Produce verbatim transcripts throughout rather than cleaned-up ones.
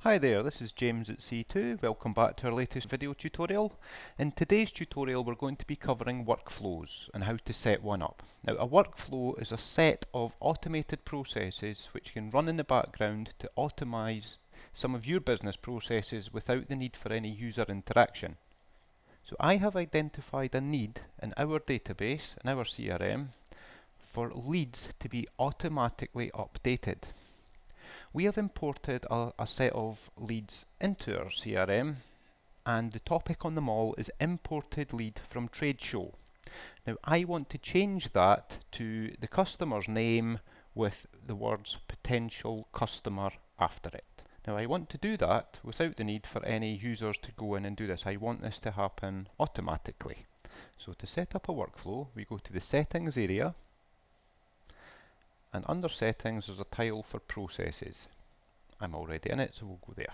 Hi there, this is James at C two. Welcome back to our latest video tutorial. In today's tutorial we're going to be covering workflows and how to set one up. Now, a workflow is a set of automated processes which can run in the background to automize some of your business processes without the need for any user interaction. So I have identified a need in our database, in our C R M, for leads to be automatically updated. We have imported a, a set of leads into our C R M, and the topic on them all is imported lead from trade show. Now I want to change that to the customer's name with the words potential customer after it. Now I want to do that without the need for any users to go in and do this. I want this to happen automatically. So to set up a workflow, we go to the settings area, and under settings there's a tile for processes. I'm already in it, so we'll go there.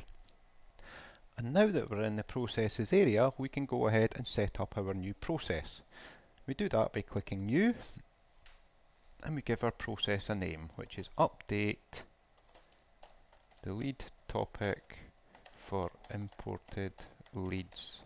And now that we're in the processes area, we can go ahead and set up our new process. We do that by clicking new, and we give our process a name, which is update the lead topic for imported leads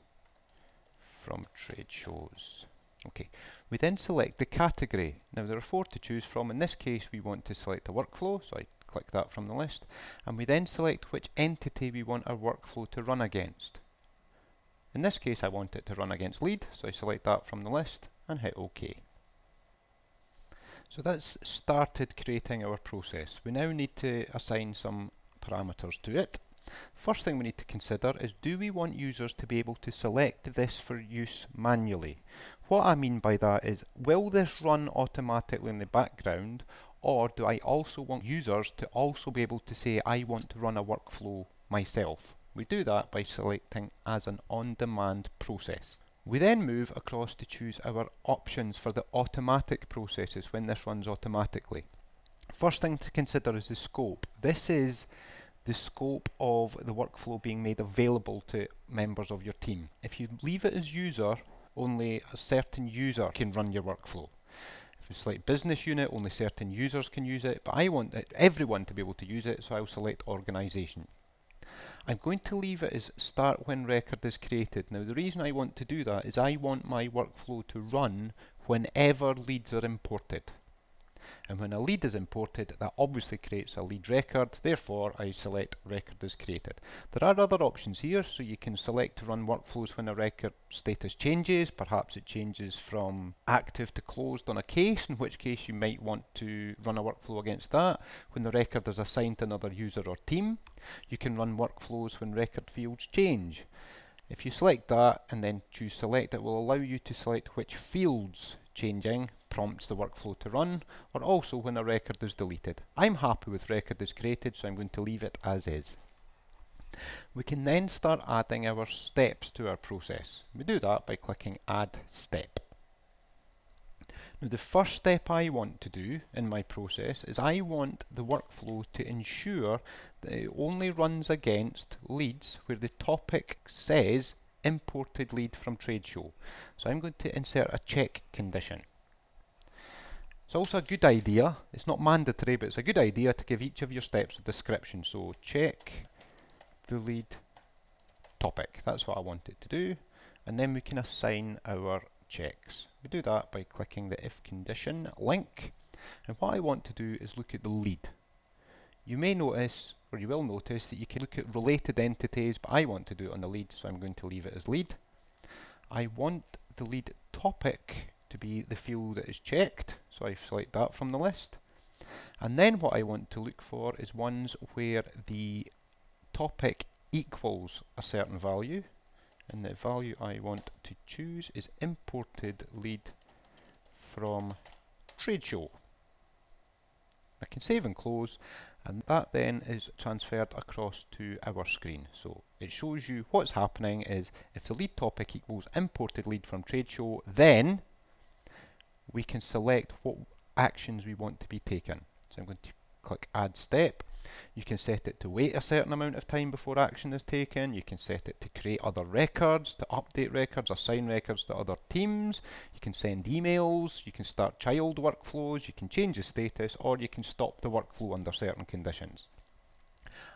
from trade shows. Okay, we then select the category. Now there are four to choose from. In this case we want to select a workflow, so I click that from the list, and we then select which entity we want our workflow to run against. In this case I want it to run against lead, so I select that from the list and hit OK. So that's started creating our process. We now need to assign some parameters to it. First thing we need to consider is, do we want users to be able to select this for use manually? What I mean by that is, will this run automatically in the background, or do I also want users to also be able to say, I want to run a workflow myself? We do that by selecting as an on-demand process. We then move across to choose our options for the automatic processes when this runs automatically. First thing to consider is the scope. This is the scope of the workflow being made available to members of your team. If you leave it as user, only a certain user can run your workflow. If you select business unit, only certain users can use it, but I want it, everyone to be able to use it, so I'll select organization. I'm going to leave it as start when record is created. Now the reason I want to do that is I want my workflow to run whenever leads are imported. And when a lead is imported, that obviously creates a lead record, therefore I select record is created. There are other options here, so you can select to run workflows when a record status changes. Perhaps it changes from active to closed on a case, in which case you might want to run a workflow against that. When the record is assigned to another user or team, you can run workflows when record fields change. If you select that and then choose select, it will allow you to select which fields changing prompts the workflow to run, or also when a record is deleted. I'm happy with record is created, so I'm going to leave it as is. We can then start adding our steps to our process. We do that by clicking add step. Now the first step I want to do in my process is I want the workflow to ensure that it only runs against leads where the topic says imported lead from trade show. So I'm going to insert a check condition. It's also a good idea, it's not mandatory, but it's a good idea to give each of your steps a description. So check the lead topic, that's what I want it to do, and then we can assign our checks. We do that by clicking the if condition link, and what I want to do is look at the lead. You may notice, or you will notice, that you can look at related entities, but I want to do it on the lead, so I'm going to leave it as lead. I want the lead topic to be the field that is checked, so I select that from the list, and then what I want to look for is ones where the topic equals a certain value, and the value I want to choose is imported lead from trade show. I can save and close, and that then is transferred across to our screen. So it shows you what's happening is, if the lead topic equals imported lead from trade show, then we can select what actions we want to be taken. So I'm going to click add step. You can set it to wait a certain amount of time before action is taken. You can set it to create other records, to update records, assign records to other teams. You can send emails, you can start child workflows, you can change the status, or you can stop the workflow under certain conditions.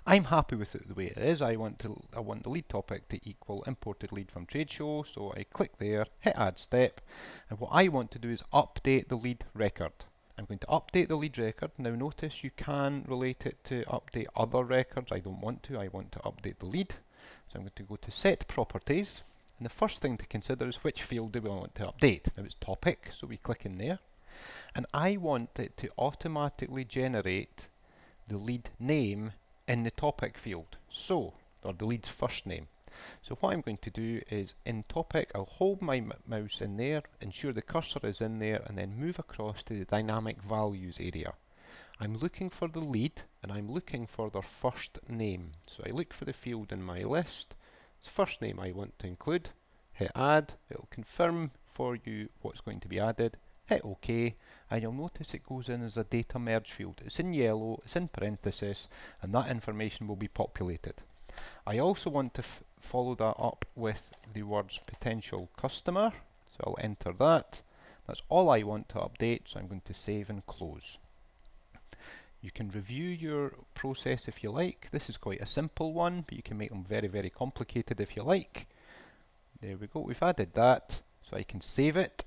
I'm happy with it the way it is. I want to I want the lead topic to equal imported lead from trade show, so I click there, hit add step, and what I want to do is update the lead record. I'm going to update the lead record. Now notice you can relate it to update other records. I don't want to, I want to update the lead. So I'm going to go to set properties, and the first thing to consider is which field do we want to update. Now it's topic, so we click in there, and I want it to automatically generate the lead name in the topic field, so, or the lead's first name. So what I'm going to do is in topic, I'll hold my m mouse in there, ensure the cursor is in there, and then move across to the dynamic values area. I'm looking for the lead, and I'm looking for their first name. So I look for the field in my list, it's first name I want to include, hit add, it'll confirm for you what's going to be added, hit OK, and you'll notice it goes in as a data merge field. It's in yellow, it's in parentheses, and that information will be populated. I also want to f follow that up with the words potential customer, so I'll enter that. That's all I want to update, so I'm going to save and close. You can review your process if you like. This is quite a simple one, but you can make them very, very complicated if you like. There we go, we've added that, so I can save it.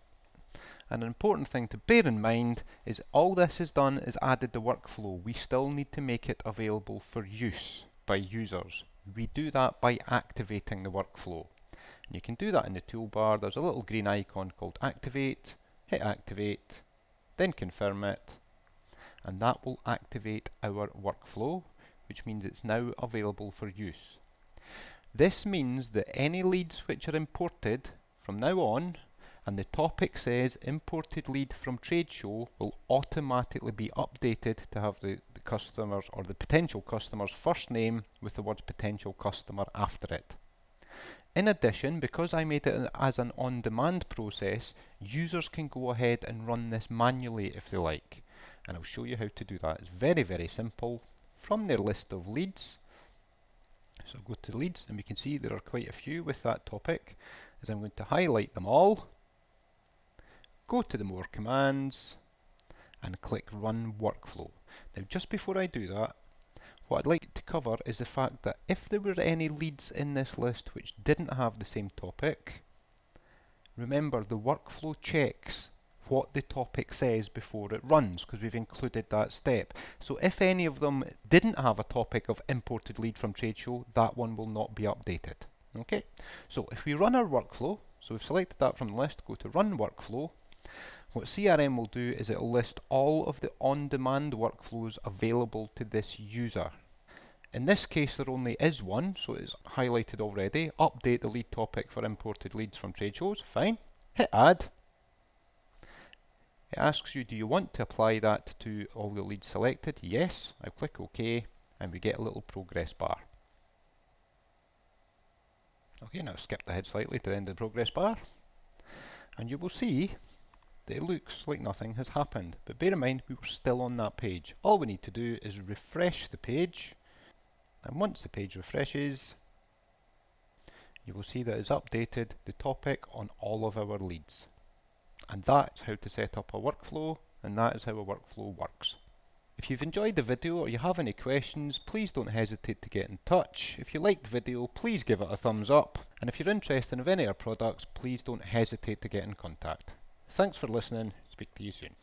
And an important thing to bear in mind is all this has done is added the workflow. We still need to make it available for use by users. We do that by activating the workflow. And you can do that in the toolbar. There's a little green icon called activate. Hit activate, then confirm it, and that will activate our workflow, which means it's now available for use. This means that any leads which are imported from now on, and the topic says imported lead from trade show, will automatically be updated to have the, the customer's or the potential customer's first name with the words potential customer after it. In addition, because I made it as an on-demand process, users can go ahead and run this manually if they like. And I'll show you how to do that. It's very, very simple. From their list of leads, so I'll go to leads, and we can see there are quite a few with that topic, as I'm going to highlight them all. Go to the more commands and click run workflow. Now just before I do that, what I'd like to cover is the fact that if there were any leads in this list which didn't have the same topic, remember the workflow checks what the topic says before it runs, because we've included that step. So if any of them didn't have a topic of imported lead from trade show, that one will not be updated. Okay, so if we run our workflow, so we've selected that from the list, go to run workflow. What C R M will do is it'll list all of the on-demand workflows available to this user. In this case there only is one, so it's highlighted already. Update the lead topic for imported leads from trade shows, fine. Hit add. It asks you, do you want to apply that to all the leads selected? Yes. I click OK, and we get a little progress bar. Okay, now skip ahead slightly to the end of the progress bar, and you will see that it looks like nothing has happened, but bear in mind we were still on that page. All we need to do is refresh the page, and once the page refreshes, you will see that it's updated the topic on all of our leads. And that's how to set up a workflow, and that is how a workflow works. If you've enjoyed the video or you have any questions, please don't hesitate to get in touch. If you liked the video, please give it a thumbs up, and if you're interested in any of our products, please don't hesitate to get in contact. Thanks for listening. Speak to you soon.